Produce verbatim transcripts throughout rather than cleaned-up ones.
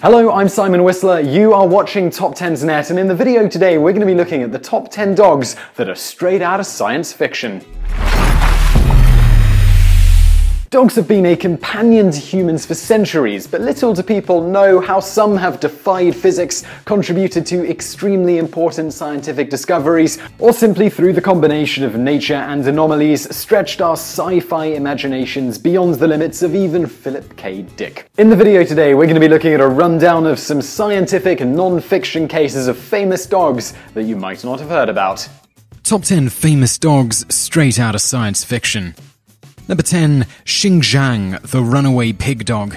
Hello, I'm Simon Whistler, you are watching TopTenzNet, and in the video today we're going to be looking at the top ten dogs that are straight out of science fiction. Dogs have been a companion to humans for centuries, but little do people know how some have defied physics, contributed to extremely important scientific discoveries, or simply through the combination of nature and anomalies, stretched our sci-fi imaginations beyond the limits of even Philip K. Dick. In the video today, we're going to be looking at a rundown of some scientific non-fiction cases of famous dogs that you might not have heard about. Top ten famous dogs straight out of science fiction. Number ten. Xinxiang, the runaway pig dog.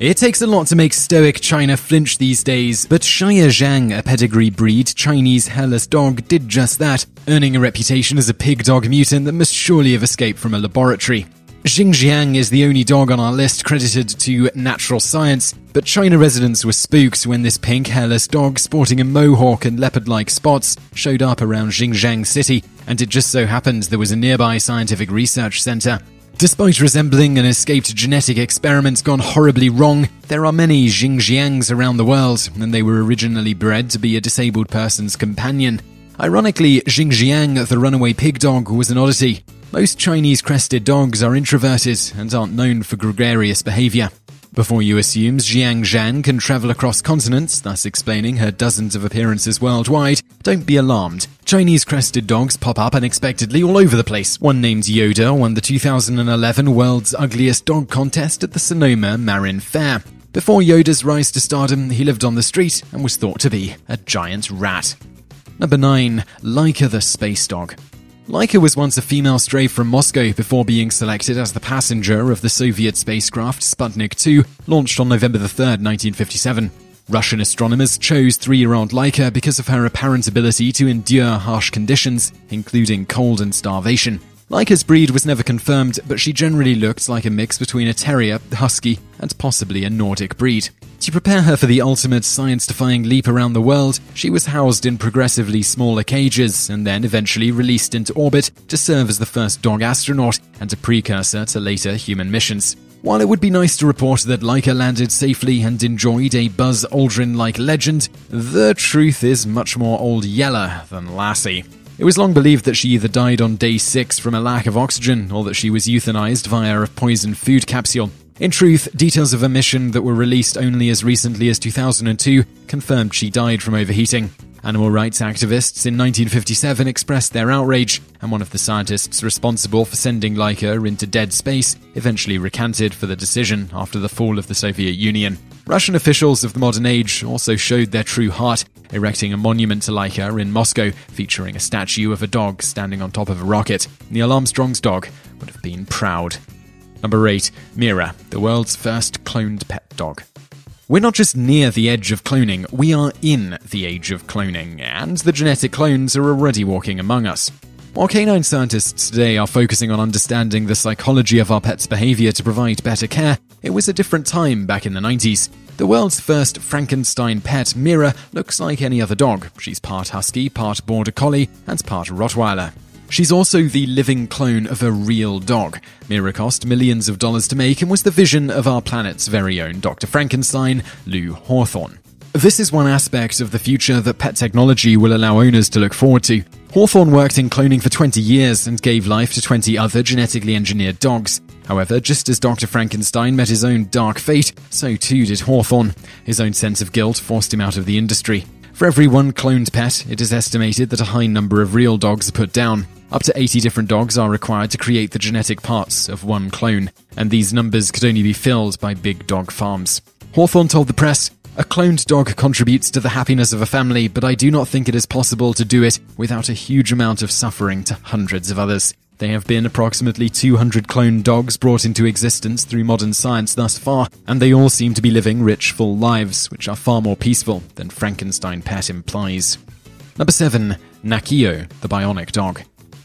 It takes a lot to make stoic China flinch these days, but Shire Zhang, a pedigree breed Chinese hairless dog, did just that, earning a reputation as a pig dog mutant that must surely have escaped from a laboratory. Xinxiang is the only dog on our list credited to natural science, but China residents were spooked when this pink, hairless dog sporting a mohawk and leopard-like spots showed up around Xinxiang City, and it just so happened there was a nearby scientific research center. Despite resembling an escaped genetic experiment gone horribly wrong, there are many Xinxiangs around the world, and they were originally bred to be a disabled person's companion. Ironically, Xinxiang, the runaway pig dog, was an oddity. Most Chinese crested dogs are introverted and aren't known for gregarious behavior. Before you assume Xiang Zhan can travel across continents, thus explaining her dozens of appearances worldwide, don't be alarmed. Chinese crested dogs pop up unexpectedly all over the place. One named Yoda won the two thousand eleven World's Ugliest Dog Contest at the Sonoma Marin Fair. Before Yoda's rise to stardom, he lived on the street and was thought to be a giant rat. Number nine. Laika the space dog. Laika was once a female stray from Moscow before being selected as the passenger of the Soviet spacecraft Sputnik two, launched on November third, nineteen fifty-seven. Russian astronomers chose three-year-old Laika because of her apparent ability to endure harsh conditions, including cold and starvation. Laika's breed was never confirmed, but she generally looked like a mix between a terrier, husky, and possibly a Nordic breed. To prepare her for the ultimate science-defying leap around the world, she was housed in progressively smaller cages and then eventually released into orbit to serve as the first dog astronaut and a precursor to later human missions. While it would be nice to report that Laika landed safely and enjoyed a Buzz Aldrin-like legend, the truth is much more Old Yeller than Lassie. It was long believed that she either died on day six from a lack of oxygen or that she was euthanized via a poisoned food capsule. In truth, details of a mission that were released only as recently as two thousand two confirmed she died from overheating. Animal rights activists in nineteen fifty-seven expressed their outrage, and one of the scientists responsible for sending Laika into dead space eventually recanted for the decision after the fall of the Soviet Union. Russian officials of the modern age also showed their true heart, erecting a monument to Laika in Moscow featuring a statue of a dog standing on top of a rocket. Neil Armstrong's dog would have been proud. Number eight. Mira, the world's first cloned pet dog. We're not just near the edge of cloning, we are in the age of cloning, and the genetic clones are already walking among us. While canine scientists today are focusing on understanding the psychology of our pets' behavior to provide better care, it was a different time back in the nineties. The world's first Frankenstein pet, Mira, looks like any other dog. She's part husky, part border collie, and part Rottweiler. She's also the living clone of a real dog. Mira cost millions of dollars to make and was the vision of our planet's very own Doctor Frankenstein, Lou Hawthorne. This is one aspect of the future that pet technology will allow owners to look forward to. Hawthorne worked in cloning for twenty years and gave life to twenty other genetically engineered dogs. However, just as Doctor Frankenstein met his own dark fate, so too did Hawthorne. His own sense of guilt forced him out of the industry. For every one cloned pet, it is estimated that a high number of real dogs are put down. Up to eighty different dogs are required to create the genetic parts of one clone, and these numbers could only be filled by big dog farms. Hawthorne told the press, "A cloned dog contributes to the happiness of a family, but I do not think it is possible to do it without a huge amount of suffering to hundreds of others. There have been approximately two hundred cloned dogs brought into existence through modern science thus far, and they all seem to be living rich, full lives, which are far more peaceful than Frankenstein pet implies." Number seven. Naki'o, the bionic dog.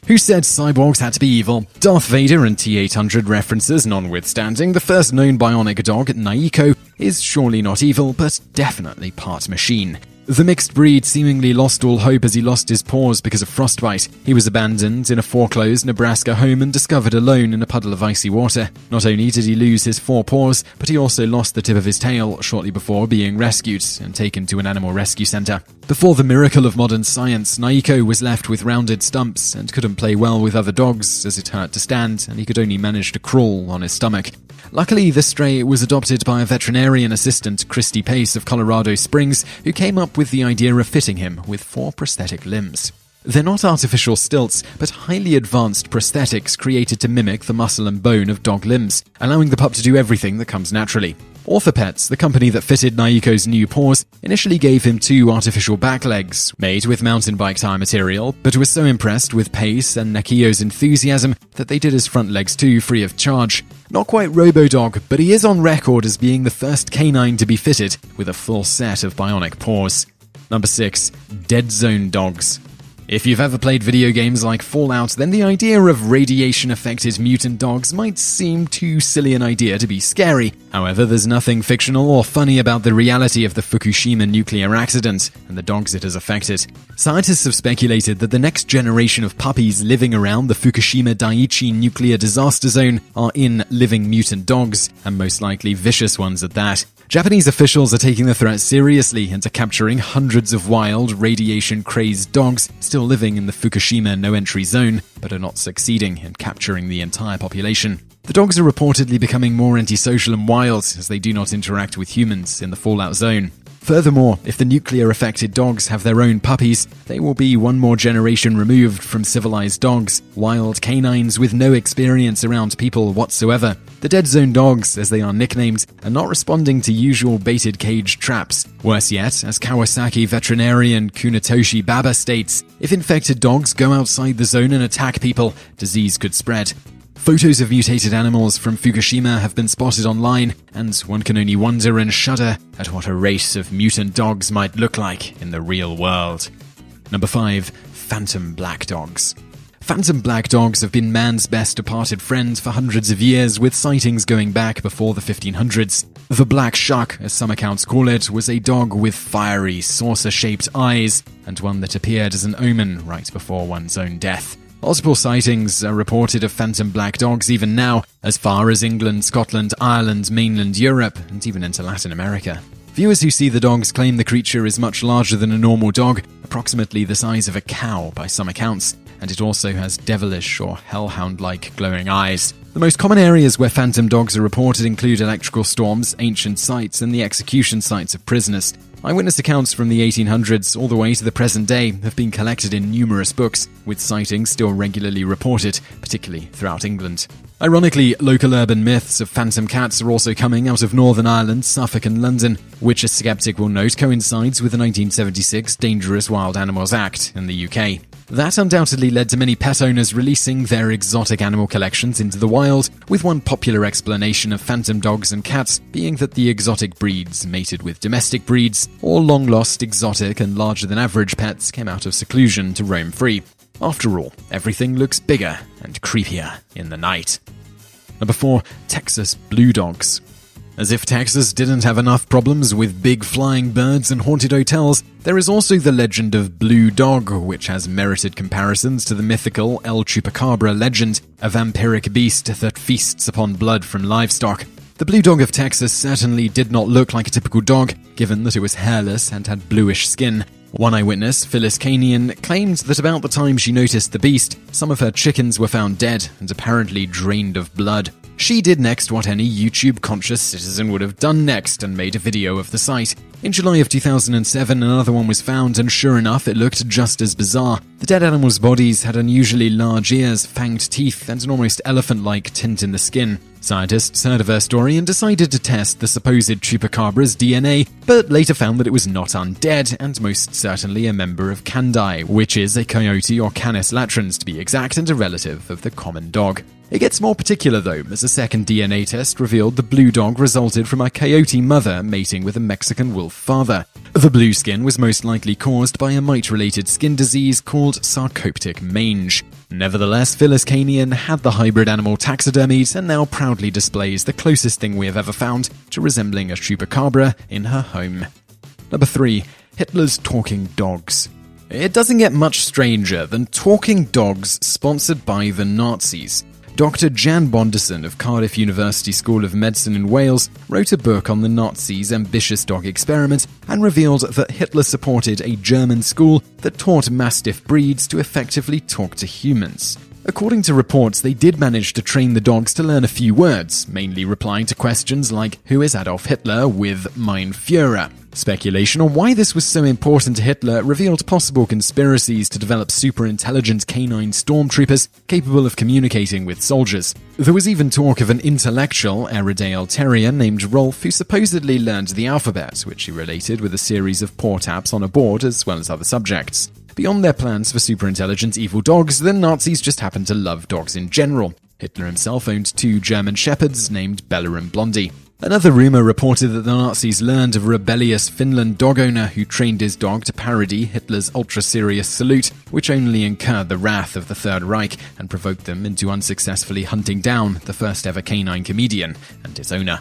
Who said cyborgs had to be evil? Darth Vader and T eight hundred references notwithstanding, the first known bionic dog, Naki'o, is surely not evil, but definitely part machine. The mixed breed seemingly lost all hope as he lost his paws because of frostbite. He was abandoned in a foreclosed Nebraska home and discovered alone in a puddle of icy water. Not only did he lose his four paws, but he also lost the tip of his tail shortly before being rescued and taken to an animal rescue center. Before the miracle of modern science, Naki'o was left with rounded stumps and couldn't play well with other dogs as it hurt to stand and he could only manage to crawl on his stomach. Luckily, this stray was adopted by a veterinarian assistant, Christy Pace of Colorado Springs, who came up with the idea of fitting him with four prosthetic limbs. They're not artificial stilts, but highly advanced prosthetics created to mimic the muscle and bone of dog limbs, allowing the pup to do everything that comes naturally. Orthopets, the company that fitted Naki'o's new paws, initially gave him two artificial back legs, made with mountain bike tire material, but was so impressed with Pace and Naki'o's enthusiasm that they did his front legs too, free of charge. Not quite RoboDog, but he is on record as being the first canine to be fitted with a full set of bionic paws. Number six. Dead Zone Dogs. If you've ever played video games like Fallout, then the idea of radiation-affected mutant dogs might seem too silly an idea to be scary. However, there's nothing fictional or funny about the reality of the Fukushima nuclear accident and the dogs it has affected. Scientists have speculated that the next generation of puppies living around the Fukushima Daiichi nuclear disaster zone are in living mutant dogs, and most likely vicious ones at that. Japanese officials are taking the threat seriously and are capturing hundreds of wild, radiation-crazed dogs still living in the Fukushima no-entry zone, but are not succeeding in capturing the entire population. The dogs are reportedly becoming more antisocial and wild as they do not interact with humans in the fallout zone. Furthermore, if the nuclear-affected dogs have their own puppies, they will be one more generation removed from civilized dogs, wild canines with no experience around people whatsoever. The dead zone dogs, as they are nicknamed, are not responding to usual baited cage traps. Worse yet, as Kawasaki veterinarian Kunitoshi Baba states, if infected dogs go outside the zone and attack people, disease could spread. Photos of mutated animals from Fukushima have been spotted online, and one can only wonder and shudder at what a race of mutant dogs might look like in the real world. Number five. Phantom Black Dogs. Phantom black dogs have been man's best departed friend for hundreds of years, with sightings going back before the fifteen hundreds. The Black Shuck, as some accounts call it, was a dog with fiery, saucer-shaped eyes, and one that appeared as an omen right before one's own death. Multiple sightings are reported of phantom black dogs even now, as far as England, Scotland, Ireland, mainland Europe, and even into Latin America. Viewers who see the dogs claim the creature is much larger than a normal dog, approximately the size of a cow by some accounts, and it also has devilish or hellhound-like glowing eyes. The most common areas where phantom dogs are reported include electrical storms, ancient sites, and the execution sites of prisoners. Eyewitness accounts from the eighteen hundreds all the way to the present day have been collected in numerous books, with sightings still regularly reported, particularly throughout England. Ironically, local urban myths of phantom cats are also coming out of Northern Ireland, Suffolk and London, which a skeptic will note coincides with the nineteen seventy-six Dangerous Wild Animals Act in the U K. That undoubtedly led to many pet owners releasing their exotic animal collections into the wild, with one popular explanation of phantom dogs and cats being that the exotic breeds mated with domestic breeds, or long-lost exotic and larger-than-average pets came out of seclusion to roam free. After all, everything looks bigger and creepier in the night. Number four. Texas Blue Dogs. As if Texas didn't have enough problems with big flying birds and haunted hotels, there is also the legend of Blue Dog, which has merited comparisons to the mythical El Chupacabra legend, a vampiric beast that feasts upon blood from livestock. The Blue Dog of Texas certainly did not look like a typical dog, given that it was hairless and had bluish skin. One eyewitness, Phyllis Canion, claimed that about the time she noticed the beast, some of her chickens were found dead and apparently drained of blood. She did next what any YouTube-conscious citizen would have done next and made a video of the sight. In July of two thousand seven, another one was found, and sure enough, it looked just as bizarre. The dead animals' bodies had unusually large ears, fanged teeth, and an almost elephant-like tint in the skin. Scientists heard of her story and decided to test the supposed Chupacabra's D N A, but later found that it was not undead and most certainly a member of Candai, which is a coyote or Canis latrans to be exact, and a relative of the common dog. It gets more particular, though, as a second D N A test revealed the blue dog resulted from a coyote mother mating with a Mexican wolf father. The blue skin was most likely caused by a mite-related skin disease called sarcoptic mange. Nevertheless, Phyllis Canion had the hybrid animal taxidermied and now proudly displays the closest thing we have ever found to resembling a chupacabra in her home. Number three. Hitler's talking dogs. It doesn't get much stranger than talking dogs sponsored by the Nazis. Doctor Jan Bondeson of Cardiff University School of Medicine in Wales wrote a book on the Nazis' ambitious dog experiment and revealed that Hitler supported a German school that taught Mastiff breeds to effectively talk to humans. According to reports, they did manage to train the dogs to learn a few words, mainly replying to questions like "Who is Adolf Hitler?" with "Mein Führer." Speculation on why this was so important to Hitler revealed possible conspiracies to develop super-intelligent canine stormtroopers capable of communicating with soldiers. There was even talk of an intellectual Airedale Terrier named Rolf who supposedly learned the alphabet, which he related with a series of paw taps on a board as well as other subjects. Beyond their plans for super-intelligent evil dogs, the Nazis just happened to love dogs in general. Hitler himself owned two German shepherds named Bella and Blondie. Another rumor reported that the Nazis learned of a rebellious Finland dog owner who trained his dog to parody Hitler's ultra-serious salute, which only incurred the wrath of the Third Reich and provoked them into unsuccessfully hunting down the first-ever canine comedian and his owner.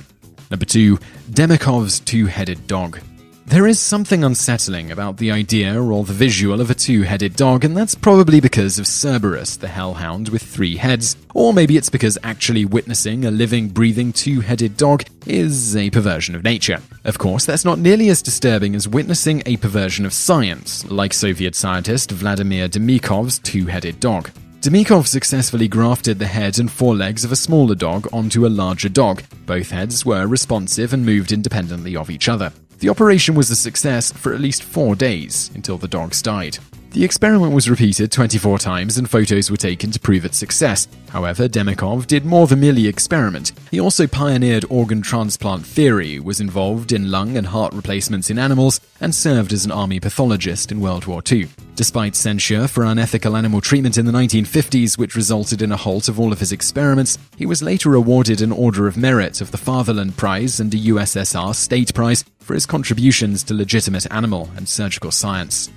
Number two. Demikov's two-headed dog. There is something unsettling about the idea or the visual of a two-headed dog, and that's probably because of Cerberus, the hellhound with three heads. Or maybe it's because actually witnessing a living, breathing two-headed dog is a perversion of nature. Of course, that's not nearly as disturbing as witnessing a perversion of science, like Soviet scientist Vladimir Demikov's two-headed dog. Demikov successfully grafted the head and forelegs of a smaller dog onto a larger dog. Both heads were responsive and moved independently of each other. The operation was a success for at least four days, until the dogs died. The experiment was repeated twenty-four times and photos were taken to prove its success. However, Demikov did more than merely experiment. He also pioneered organ transplant theory, was involved in lung and heart replacements in animals, and served as an army pathologist in World War Two. Despite censure for unethical animal treatment in the nineteen fifties, which resulted in a halt of all of his experiments, he was later awarded an Order of Merit of the Fatherland Prize and a U S S R State Prize for his contributions to legitimate animal and surgical science.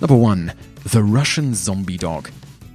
Number one. The Russian zombie dog.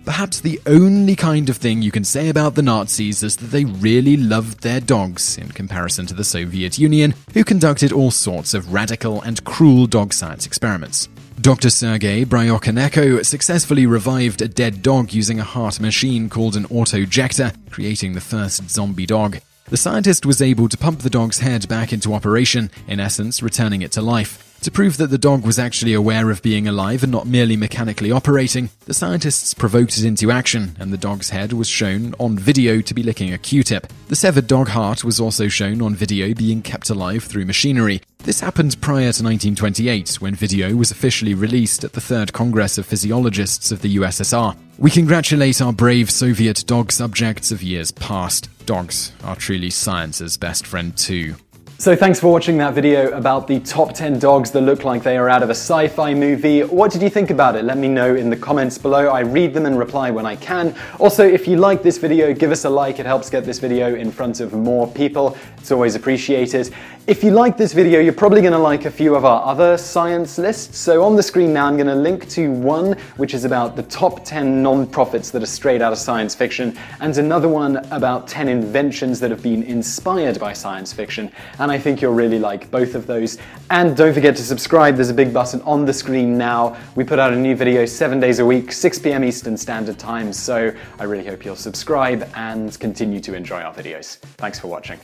Perhaps the only kind of thing you can say about the Nazis is that they really loved their dogs, in comparison to the Soviet Union, who conducted all sorts of radical and cruel dog science experiments. Doctor Sergei Bryokoneko successfully revived a dead dog using a heart machine called an autojector, creating the first zombie dog. The scientist was able to pump the dog's head back into operation, in essence returning it to life. To prove that the dog was actually aware of being alive and not merely mechanically operating, the scientists provoked it into action, and the dog's head was shown on video to be licking a Q-tip. The severed dog heart was also shown on video being kept alive through machinery. This happened prior to nineteen twenty-eight, when video was officially released at the Third Congress of Physiologists of the U S S R. We congratulate our brave Soviet dog subjects of years past. Dogs are truly science's best friend too. So thanks for watching that video about the top ten dogs that look like they are out of a sci-fi movie. What did you think about it? Let me know in the comments below. I read them and reply when I can. Also, if you like this video, give us a like. It helps get this video in front of more people. It's always appreciated. If you like this video, you're probably going to like a few of our other science lists. So on the screen now, I'm going to link to one, which is about the top ten non-profits that are straight out of science fiction, and another one about ten inventions that have been inspired by science fiction. And I think you'll really like both of those. And don't forget to subscribe. There's a big button on the screen now. We put out a new video seven days a week, six p m Eastern Standard Time. So I really hope you'll subscribe and continue to enjoy our videos. Thanks for watching.